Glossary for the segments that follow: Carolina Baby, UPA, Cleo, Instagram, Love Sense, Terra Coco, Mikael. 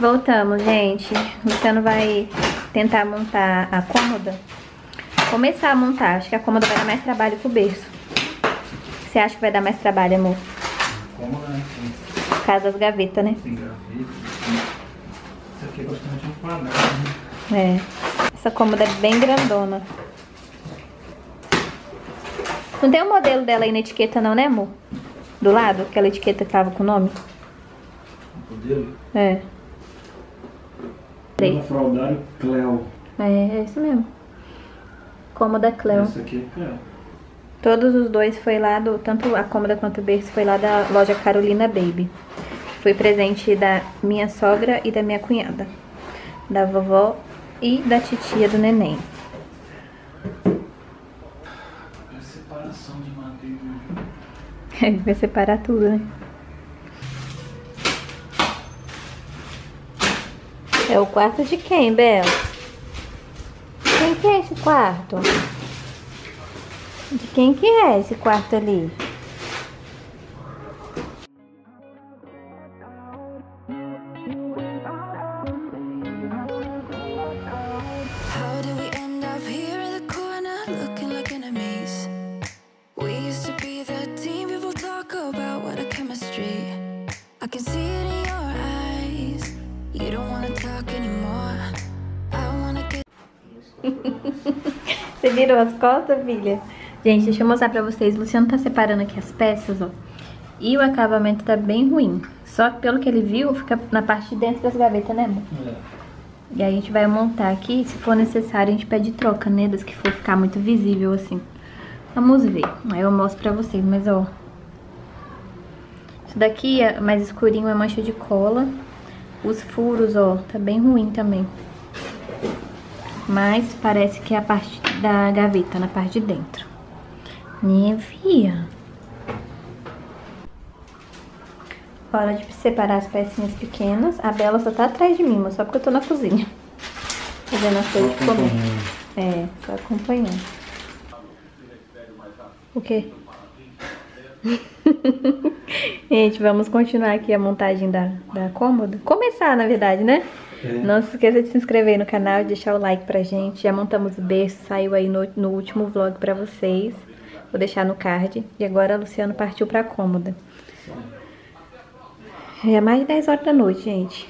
Voltamos, gente. O Luciano vai tentar montar a cômoda. Começar a montar. Acho que a cômoda vai dar mais trabalho que o berço. Você acha que vai dar mais trabalho, amor? Cômoda, né? Por causa das gavetas, né? Tem gaveta. Isso aqui é bastante quadrado, né? É. Essa cômoda é bem grandona. Não tem o modelo dela aí na etiqueta não, né, amor? Do lado, aquela etiqueta que tava com o nome. O modelo? É. Tem. Fraldário Cleo. É, é isso mesmo. Cômoda Cleo. Essa aqui é Cleo. Todos os dois foi lá, do tanto a cômoda quanto o berço, foi lá da loja Carolina Baby. Foi presente da minha sogra e da minha cunhada. Da vovó e da titia do neném. Ele vai separar tudo, né? É o quarto de quem, Bela? Quem que é esse quarto? De quem que é esse quarto ali? Você virou as costas, filha? Gente, deixa eu mostrar pra vocês. O Luciano tá separando aqui as peças, ó. E o acabamento tá bem ruim. Só que pelo que ele viu, fica na parte de dentro das gavetas, né, amor? É. E aí a gente vai montar aqui. Se for necessário, a gente pede troca, né? Das que for ficar muito visível, assim. Vamos ver. Aí eu mostro pra vocês, mas ó. Isso daqui é mais escurinho, é mancha de cola. Os furos, ó, tá bem ruim também. Mas parece que é a parte da gaveta, na parte de dentro. Nevia. Hora de separar as pecinhas pequenas. A Bela só tá atrás de mim, mas só porque eu tô na cozinha. Fazendo as coisas de comer. É, só acompanhando. O quê? Gente, vamos continuar aqui a montagem da cômoda. Começar, na verdade, né? É. Não se esqueça de se inscrever no canal e deixar o like pra gente. Já montamos o berço, saiu aí no último vlog pra vocês. Vou deixar no card. E agora a Luciano partiu pra cômoda. É mais de 10 horas da noite, gente.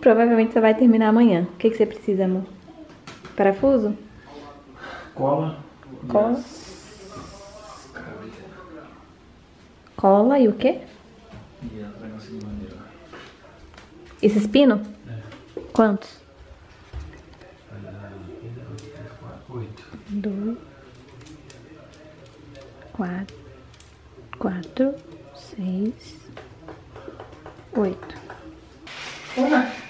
Provavelmente você vai terminar amanhã. O que você precisa, amor? Parafuso? Cola. Cola e o quê? E a negócio de madeira. Esse espino? É. Quantos? 8. 2, 4, 6, 8. Uma.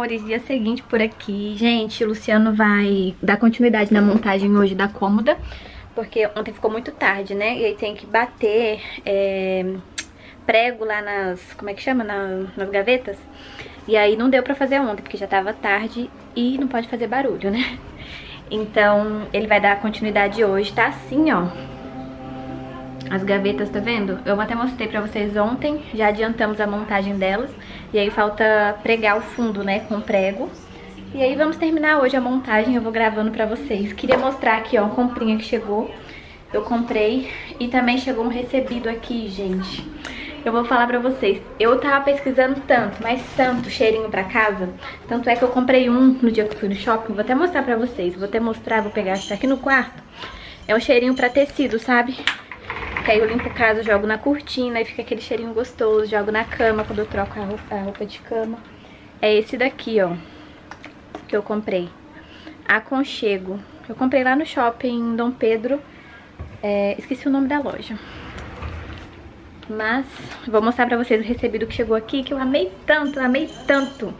amores, dia seguinte por aqui. Gente, o Luciano vai dar continuidade na montagem hoje da cômoda, porque ontem ficou muito tarde, né? E aí tem que bater prego lá nas... como é que chama? Nas gavetas. E aí não deu pra fazer ontem, porque já tava tarde e não pode fazer barulho, né? Então ele vai dar continuidade hoje. Tá assim, ó, as gavetas, tá vendo? Eu até mostrei pra vocês ontem, já adiantamos a montagem delas. E aí falta pregar o fundo, né, com prego. E aí vamos terminar hoje a montagem, eu vou gravando pra vocês. Queria mostrar aqui, ó, uma comprinha que chegou. Eu comprei e também chegou um recebido aqui, gente. Eu vou falar pra vocês, eu tava pesquisando tanto, mas tanto cheirinho pra casa. Tanto é que eu comprei um no dia que fui no shopping, vou até mostrar pra vocês. Vou até mostrar, vou pegar, tá aqui no quarto. É um cheirinho pra tecido, sabe? Que aí eu limpo casa, jogo na cortina e fica aquele cheirinho gostoso, jogo na cama quando eu troco a roupa de cama. É esse daqui, ó, que eu comprei. Aconchego. Eu comprei lá no shopping Dom Pedro, esqueci o nome da loja. Mas vou mostrar pra vocês o recebido que chegou aqui, que eu amei tanto, amei tanto.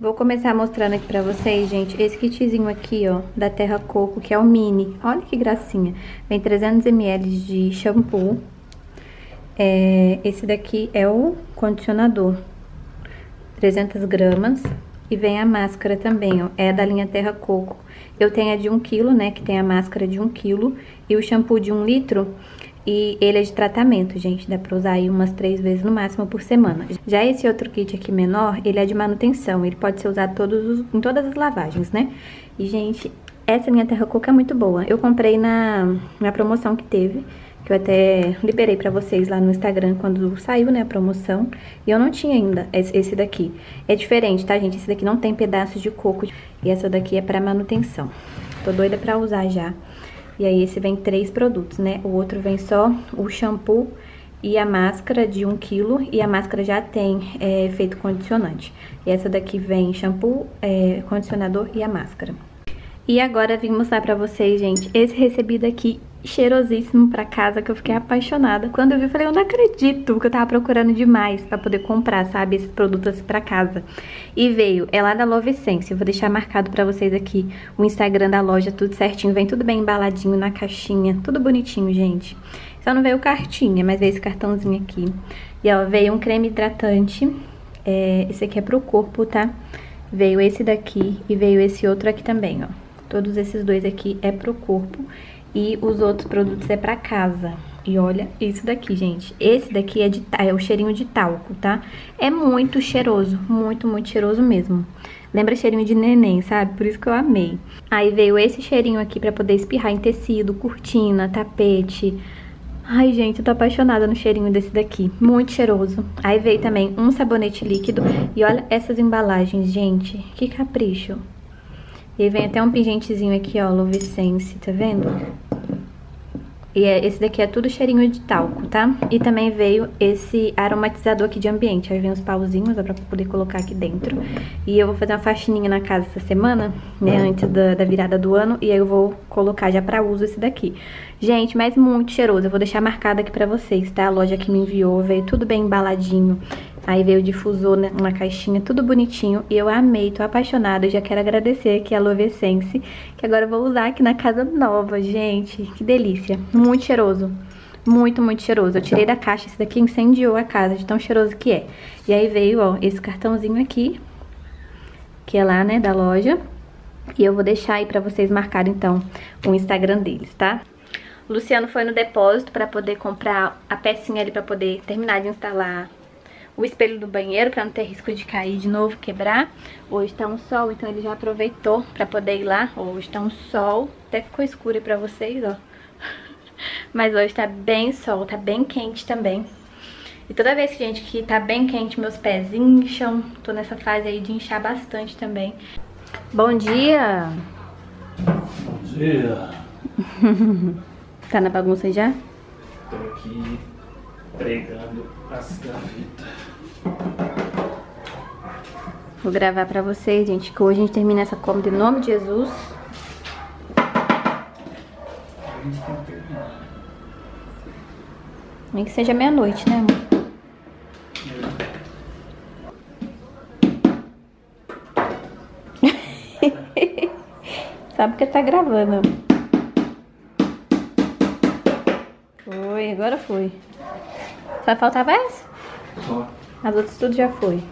Vou começar mostrando aqui pra vocês, gente, esse kitzinho aqui, ó, da Terra Coco, que é o mini. Olha que gracinha. Vem 300 ml de shampoo. Esse daqui é o condicionador, 300 gramas. E vem a máscara também, ó, é da linha Terra Coco. Eu tenho a de 1 kg, né, que tem a máscara de 1 kg. E o shampoo de 1 litro. E ele é de tratamento, gente, dá pra usar aí umas 3 vezes no máximo por semana. Já esse outro kit aqui menor, ele é de manutenção, ele pode ser usado em todas as lavagens, né? E, gente, essa minha Terra Coco é muito boa. Eu comprei na promoção que teve, que eu até liberei pra vocês lá no Instagram quando saiu, né, a promoção. E eu não tinha ainda esse daqui. É diferente, tá, gente? Esse daqui não tem pedaços de coco e essa daqui é pra manutenção. Tô doida pra usar já. E aí esse vem 3 produtos, né? O outro vem só o shampoo e a máscara de 1 kg. E a máscara já tem efeito condicionante. E essa daqui vem shampoo, condicionador e a máscara. E agora vim mostrar pra vocês, gente, esse recebido aqui, cheirosíssimo pra casa, que eu fiquei apaixonada. Quando eu vi, eu falei, eu não acredito, porque eu tava procurando demais pra poder comprar, sabe, esses produtos assim pra casa. E veio, é lá da Love Sense. Eu vou deixar marcado pra vocês aqui o Instagram da loja, tudo certinho. Vem tudo bem embaladinho na caixinha, tudo bonitinho, gente. Só não veio cartinha, mas veio esse cartãozinho aqui. E ó, veio um creme hidratante, esse aqui é pro corpo, tá? Veio esse daqui e veio esse outro aqui também, ó. Todos esses dois aqui é pro corpo e os outros produtos é pra casa. E olha isso daqui, gente. Esse daqui é o cheirinho de talco, tá? É muito cheiroso, muito, muito cheiroso mesmo. Lembra cheirinho de neném, sabe? Por isso que eu amei. Aí veio esse cheirinho aqui pra poder espirrar em tecido, cortina, tapete. Ai, gente, eu tô apaixonada no cheirinho desse daqui. Muito cheiroso. Aí veio também um sabonete líquido. E olha essas embalagens, gente. Que capricho. E aí vem até um pingentezinho aqui, ó, Love Sense, tá vendo? E esse daqui é tudo cheirinho de talco, tá? E também veio esse aromatizador aqui de ambiente. Aí vem os pauzinhos, ó, pra poder colocar aqui dentro. E eu vou fazer uma faxininha na casa essa semana, né, antes da virada do ano. E aí eu vou colocar já pra uso esse daqui. Gente, mas muito cheiroso. Eu vou deixar marcado aqui pra vocês, tá? A loja que me enviou, veio tudo bem embaladinho. Aí veio o difusor na caixinha, tudo bonitinho. E eu amei, tô apaixonada. Eu já quero agradecer aqui a Love Sense, que agora eu vou usar aqui na casa nova, gente. Que delícia. Muito cheiroso. Muito, muito cheiroso. Eu tirei da caixa, esse daqui incendiou a casa de tão cheiroso que é. E aí veio, ó, esse cartãozinho aqui, que é lá, né, da loja. E eu vou deixar aí pra vocês marcarem, então, o Instagram deles, tá? Luciano foi no depósito pra poder comprar a pecinha ali pra poder terminar de instalar o espelho do banheiro, pra não ter risco de cair de novo, quebrar. Hoje tá um sol, então ele já aproveitou pra poder ir lá. Hoje tá um sol, até ficou escuro aí pra vocês, ó. Mas hoje tá bem sol, tá bem quente também. E toda vez, gente, que tá bem quente, meus pés incham. Tô nessa fase aí de inchar bastante também. Bom dia! Bom dia! Tá na bagunça já? Tô aqui pregando as gavetas. Vou gravar pra vocês, gente, que hoje a gente termina essa cômoda em nome de Jesus. Nem que seja meia-noite, né, amor? sabe que tá gravando. Foi, agora foi. Só faltava essa? Só. As outras tudo já foi.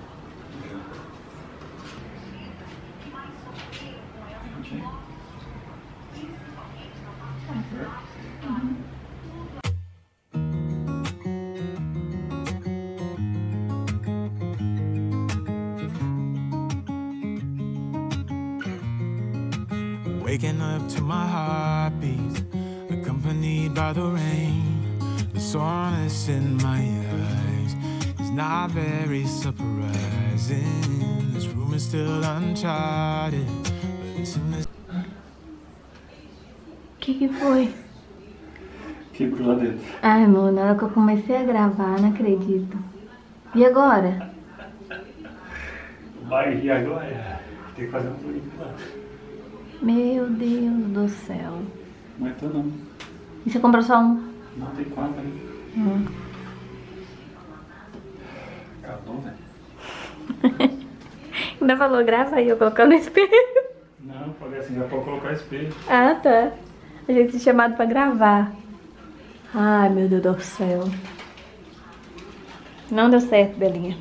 Waking up to my heartbeat, accompanied by the rain. The soreness in my eyes is not very surprising. This room is still uncharted, but as soon as... Que foi? Quebrou lá dentro. Ai, amor, na hora que eu comecei a gravar, não acredito. E agora? Vai rir agora? Tem que fazer um bolinho lá. Meu Deus do céu. Não é todo não. E você comprou só um? Não, tem 4 aí. Acabou, velho. Ainda falou, grava aí, eu colocando no espelho. Não, falei assim, já pode colocar espelho. Ah, tá. A gente é chamado pra gravar. Ai, meu Deus do céu. Não deu certo, Belinha.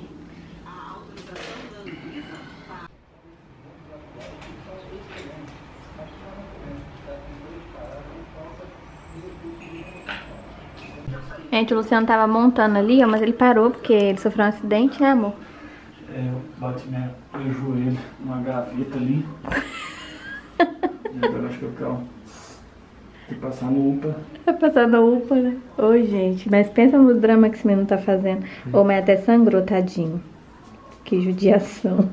Gente, o Luciano tava montando ali, mas ele parou porque ele sofreu um acidente, né, amor? É, eu bati meu joelho numa gaveta ali. E agora acho que eu tem que passar no UPA. Vai passar no UPA, né? Oi, gente, mas pensa no drama que esse menino tá fazendo. Ô, mas até sangrou, tadinho. Que judiação.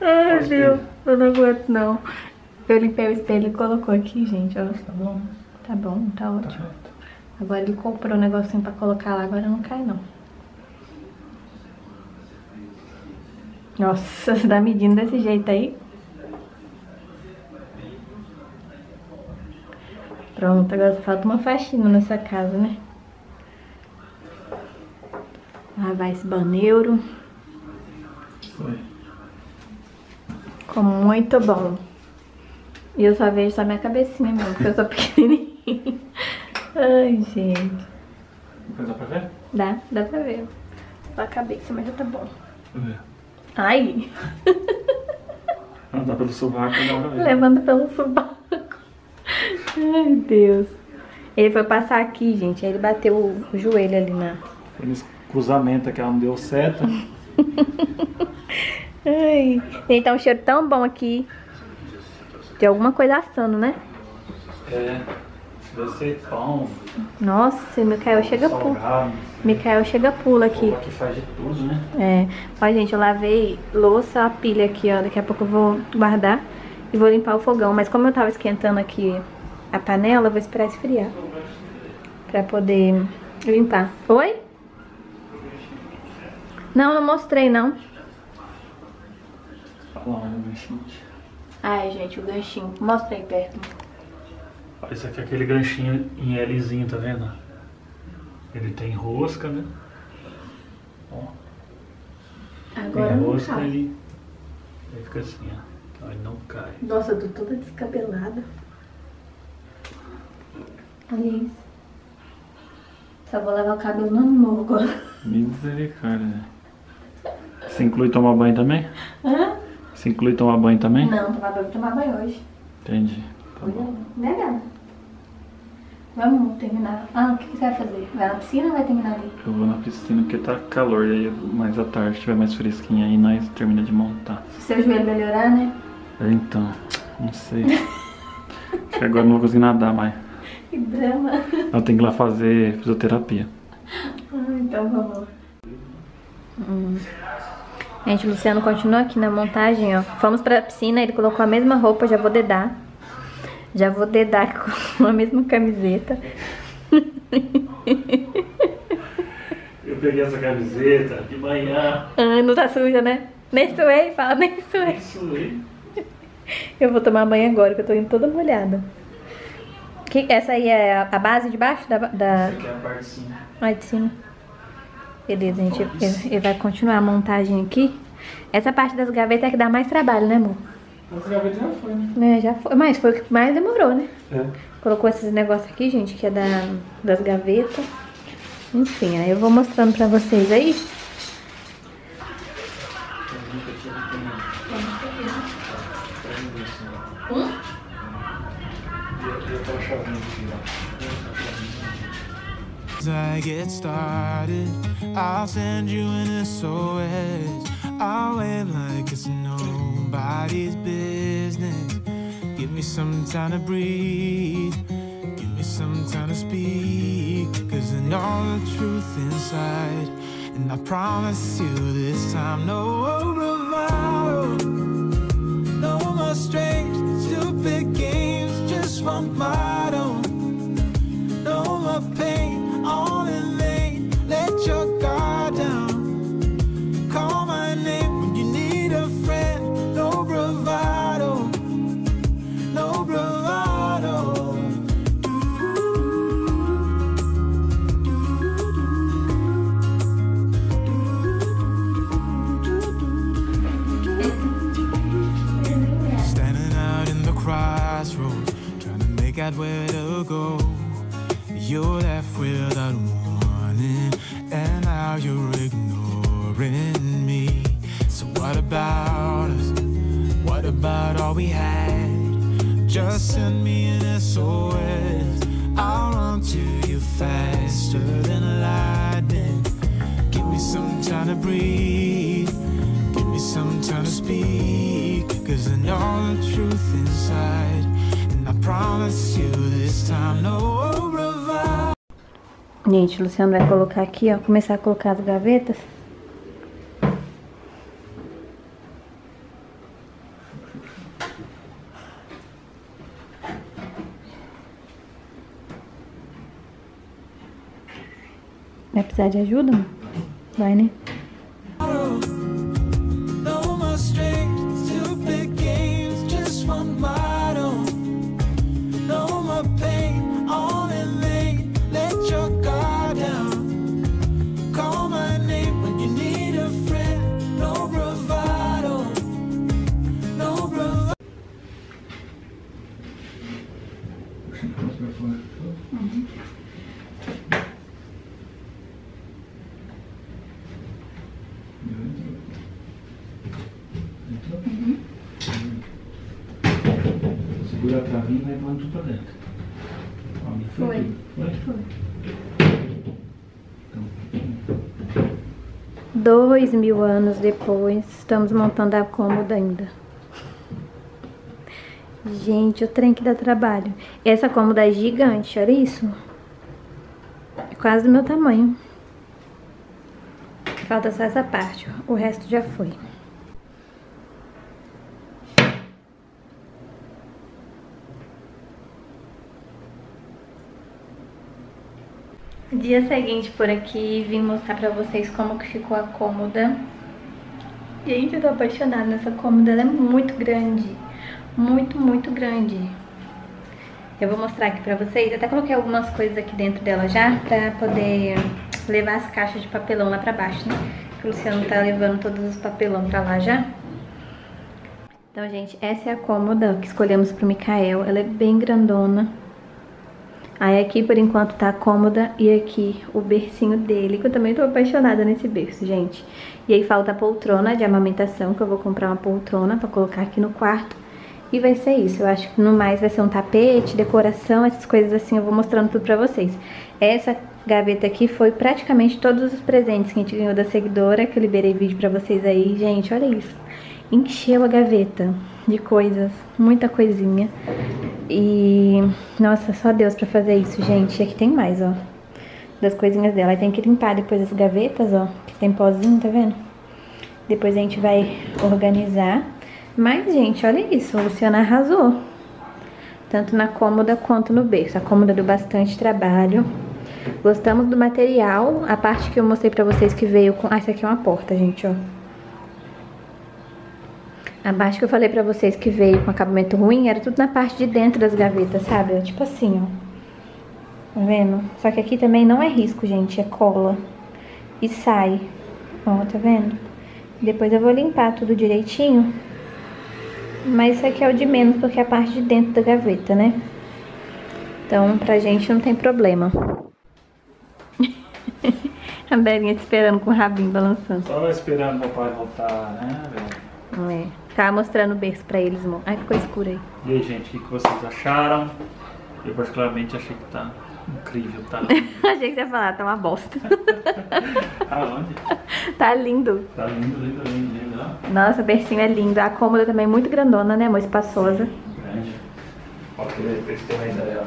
Ai, meu, eu não aguento, não. Eu limpei o espelho e colocou aqui, gente, ó. Tá bom. Tá bom, tá ótimo. Tá. Agora ele comprou um negocinho pra colocar lá, agora não cai não. Nossa, você tá medindo desse jeito aí? Pronto, agora falta uma faxina nessa casa, né? Lavar esse banheiro. Foi. Ficou muito bom. E eu só vejo só minha cabecinha mesmo, porque eu sou pequenininha. Ai, gente. Depois dá pra ver? Dá pra ver. Só a cabeça, mas já tá bom. É. Ai! Andar pelo sovaco, não dá pra ver. Levanta pelo sovaco. Ai, Deus. Ele foi passar aqui, gente, aí ele bateu o joelho ali na... Foi nesse cruzamento que ela não deu certo. Ai, gente, tá um cheiro tão bom aqui. Tem alguma coisa assando, né? É, deve ser pão. Nossa, Mikael chega pula. Mikael chega pula aqui. Aqui faz de tudo, né? É. Ó, gente, eu lavei louça, a pilha aqui, ó. Daqui a pouco eu vou guardar e vou limpar o fogão. Mas como eu tava esquentando aqui a panela, eu vou esperar esfriar pra poder limpar. Oi? Não, não mostrei, não. Olha lá, gente. Ai, gente, o ganchinho. Mostra aí perto. Olha, esse aqui é aquele ganchinho em Lzinho, tá vendo? Ele tem rosca, né? Ó. Agora tem rosca ali. Ele fica assim, ó. Então ele não cai. Nossa, eu tô toda descabelada. Alice. Só vou lavar o cabelo no novo agora. Misericórdia, né? Você inclui tomar banho também? Hã? Você inclui tomar banho também? Não, tomar banho hoje. Entendi. Tá bom. Né, Gana? Vamos terminar. Ah, o que você vai fazer? Vai na piscina ou vai terminar ali? Eu vou na piscina porque tá calor, e aí mais à tarde, se tiver mais fresquinho aí, nós termina de montar. Se o seu joelho melhorar, né? Então, não sei. Acho que agora não vou conseguir nadar mais. Que drama. Eu tenho que ir lá fazer fisioterapia. Então vamos. Gente, o Luciano continua aqui na montagem, ó. Fomos pra piscina, ele colocou a mesma roupa, já vou dedar. Já vou dedar com a mesma camiseta. Eu peguei essa camiseta de manhã. Ah, não tá suja, né? Nem suei, fala, nem suei. Nem suei. Eu vou tomar banho agora, que eu tô indo toda molhada. Essa aí é a base de baixo da... Essa aqui é a parte de cima. Ah, de cima. Beleza, gente, ele vai continuar a montagem aqui. Essa parte das gavetas é que dá mais trabalho, né, amor? As gavetas já foi, né? É, já foi. Mas foi o que mais demorou, né? É. Colocou esses negócios aqui, gente, que é das gavetas. Enfim, aí eu vou mostrando pra vocês aí. As I get started, I'll send you an SOS. I'll wave like it's nobody's business. Give me some time to breathe. Give me some time to speak. Cause I know the truth inside. And I promise you this time, no revival. No more strange, stupid games just for model. No more pain, all in vain. Let your guard down. Call my name when you need a friend. No bravado, no bravado. Standing out in the crossroads, trying to make out where to go. You're left without warning, and now you're ignoring me. So what about us? What about all we had? Just send me an SOS. I'll run to you faster than lightning. Give me some time to breathe. Give me some time to speak. Cause I know the truth inside. And I promise you this time, no revival. Gente, o Luciano vai colocar aqui, ó, começar a colocar as gavetas. Vai precisar de ajuda? Vai, né? Segura a travinha e vai pondo tudo pra dentro. Ó, me foi. Foi? 2000 anos depois, estamos montando a cômoda ainda. Gente, o trem que dá trabalho. Essa cômoda é gigante, olha isso. É quase do meu tamanho. Falta só essa parte, ó. O resto já foi. Dia seguinte por aqui, vim mostrar pra vocês como que ficou a cômoda. Gente, eu tô apaixonada nessa cômoda, ela é muito grande. Muito, muito grande. Eu vou mostrar aqui pra vocês, até coloquei algumas coisas aqui dentro dela já, pra poder levar as caixas de papelão lá pra baixo, né? Porque o Luciano tá levando todos os papelão pra lá já. Então, gente, essa é a cômoda que escolhemos pro Mikael, ela é bem grandona. Aí aqui por enquanto tá a cômoda e aqui o bercinho dele, que eu também tô apaixonada nesse berço, gente. E aí falta a poltrona de amamentação, que eu vou comprar uma poltrona pra colocar aqui no quarto. E vai ser isso, eu acho que no mais vai ser um tapete, decoração, essas coisas assim, eu vou mostrando tudo pra vocês. Essa gaveta aqui foi praticamente todos os presentes que a gente ganhou da seguidora, que eu liberei vídeo pra vocês aí. Gente, olha isso, encheu a gaveta de coisas, muita coisinha. E, nossa, só Deus pra fazer isso, gente. Aqui tem mais, ó, das coisinhas dela. Aí tem que limpar depois as gavetas, ó, que tem pozinho, tá vendo? Depois a gente vai organizar. Mas, gente, olha isso, a Luciana arrasou. Tanto na cômoda quanto no berço. A cômoda deu bastante trabalho. Gostamos do material. A parte que eu mostrei pra vocês que veio com... Ah, isso aqui é uma porta, gente, ó. A parte que eu falei pra vocês que veio com acabamento ruim era tudo na parte de dentro das gavetas, sabe? Tipo assim, ó. Tá vendo? Só que aqui também não é risco, gente. É cola. E sai. Ó, tá vendo? Depois eu vou limpar tudo direitinho. Mas isso aqui é o de menos, porque é a parte de dentro da gaveta, né? Então, pra gente não tem problema. A Belinha te esperando com o rabinho balançando. Só esperando o papai voltar, né, velho? É. Tava mostrando o berço pra eles, amor. Ai, ficou escuro aí. E aí, gente, o que vocês acharam? Eu, particularmente, achei que tá incrível, tá lindo. Achei que você ia falar, tá uma bosta. Aonde? Tá lindo. Tá lindo, lindo, lindo, lindo. Ó. Nossa, o bercinho é lindo. A cômoda também é muito grandona, né, amor? Espaçosa. Sim, grande. Olha aquele perfil ainda dela.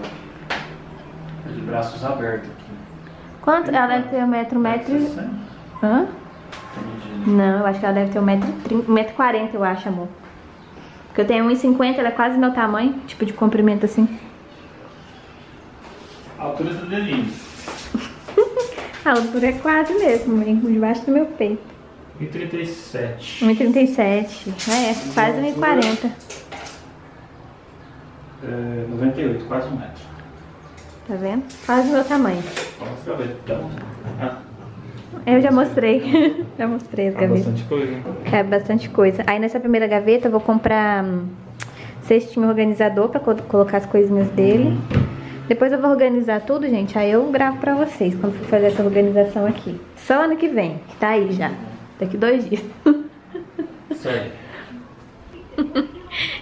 Tá de braços abertos aqui. Quanto? Ela deve ter 1,60 metro. Hã? Não, eu acho que ela deve ter 1,40 metro, eu acho, amor. Porque eu tenho 1,50, ela é quase meu tamanho, tipo de comprimento assim. A altura do dedinho. A altura é quase mesmo, debaixo do meu peito. 1,37. 1,37. É, quase 1,40. É, 98, quase 1 metro. Tá vendo? Quase o meu tamanho. Vamos ver, então. Ah. Eu já mostrei. Já mostrei as gavetas. Cabe bastante coisa, hein? Cabe bastante coisa. Aí nessa primeira gaveta eu vou comprar cestinho organizador pra colocar as coisinhas dele. Depois eu vou organizar tudo, gente. Aí eu gravo pra vocês quando for fazer essa organização aqui. Só ano que vem, que tá aí já. Daqui 2 dias. Sério.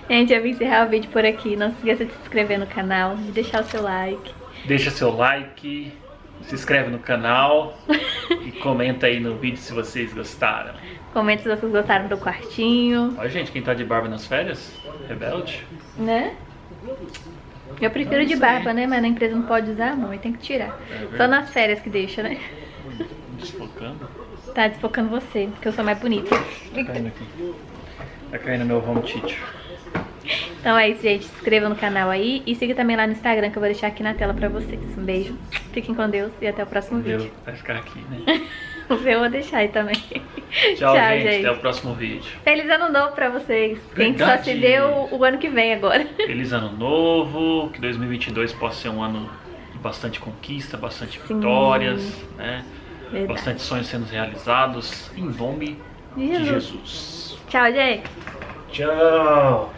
Gente, eu vim encerrar o vídeo por aqui. Não se esqueça de se inscrever no canal, de deixar o seu like. Deixa seu like, se inscreve no canal e comenta aí no vídeo se vocês gostaram. Comenta se vocês gostaram do quartinho. Olha, gente, quem tá de barba nas férias, rebelde. Né? Eu prefiro de barba, né? Mas na empresa não pode usar, amor, e tem que tirar. É só nas férias que deixa, né? Desfocando? Tá desfocando você, porque eu sou mais bonita. Tá caindo aqui. Tá caindo meu home teacher. Então é isso, gente. Se inscreva no canal aí e siga também lá no Instagram, que eu vou deixar aqui na tela pra vocês. Um beijo, fiquem com Deus e até o próximo vídeo. Vai ficar aqui, né? O meu eu vou deixar aí também. Tchau, gente. Até o próximo vídeo. Feliz ano novo pra vocês. Gente, só se deu o ano que vem agora. Feliz ano novo. Que 2022 possa ser um ano de bastante conquista, bastante vitórias, né? Verdade. Bastante sonhos sendo realizados. Em nome de Jesus. Tchau, gente. Tchau.